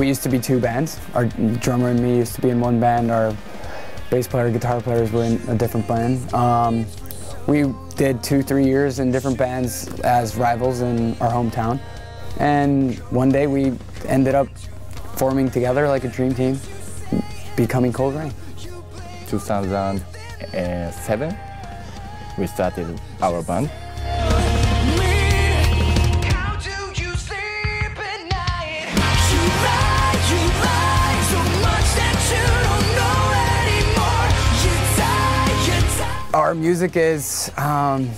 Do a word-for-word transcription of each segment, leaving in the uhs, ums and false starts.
We used to be two bands. Our drummer and me used to be in one band. Our bass player, guitar players were in a different band. Um, we did two, three years in different bands as rivals in our hometown. And one day we ended up forming together like a dream team, becoming Coldrain. two thousand seven, we started our band. Our music is, um,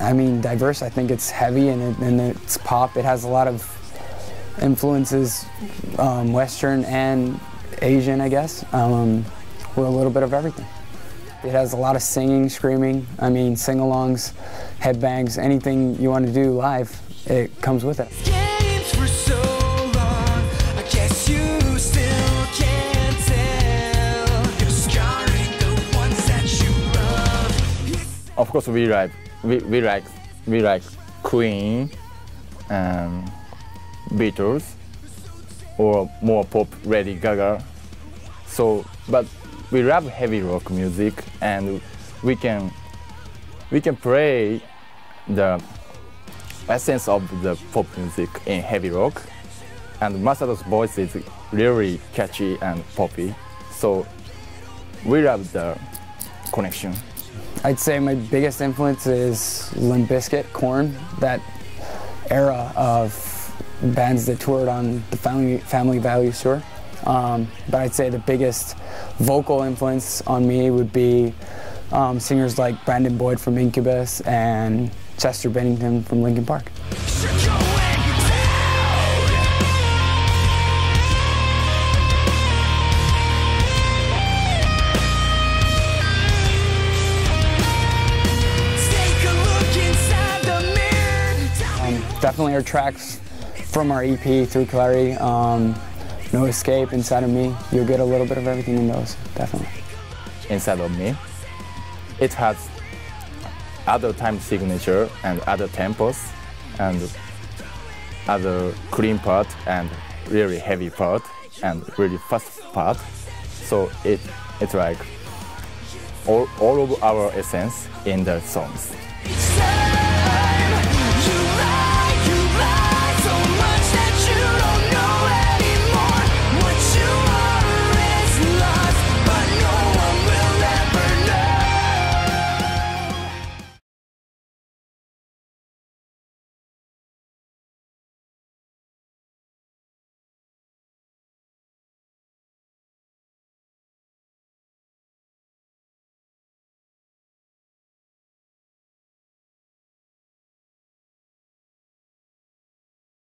I mean, diverse. I think it's heavy and, it, and it's pop. It has a lot of influences, um, Western and Asian, I guess. Um, we're a little bit of everything. It has a lot of singing, screaming, I mean, sing-alongs, headbangs, anything you want to do live, it comes with it. Of course, we like we, we like we like Queen, um, Beatles, or more pop, Lady Gaga. So, but we love heavy rock music, and we can we can play the essence of the pop music in heavy rock. And Masato's voice is really catchy and poppy. So, we love the connection. I'd say my biggest influence is Limp Bizkit, Korn, that era of bands that toured on the Family, Family Values tour. Um, but I'd say the biggest vocal influence on me would be um, singers like Brandon Boyd from Incubus and Chester Bennington from Linkin Park. Definitely our tracks from our E P through Clarity, um, No Escape, Inside of Me, you'll get a little bit of everything in those, definitely. Inside of Me, it has other time signature and other tempos and other clean part and really heavy part and really fast part. So it, it's like all, all of our essence in the songs.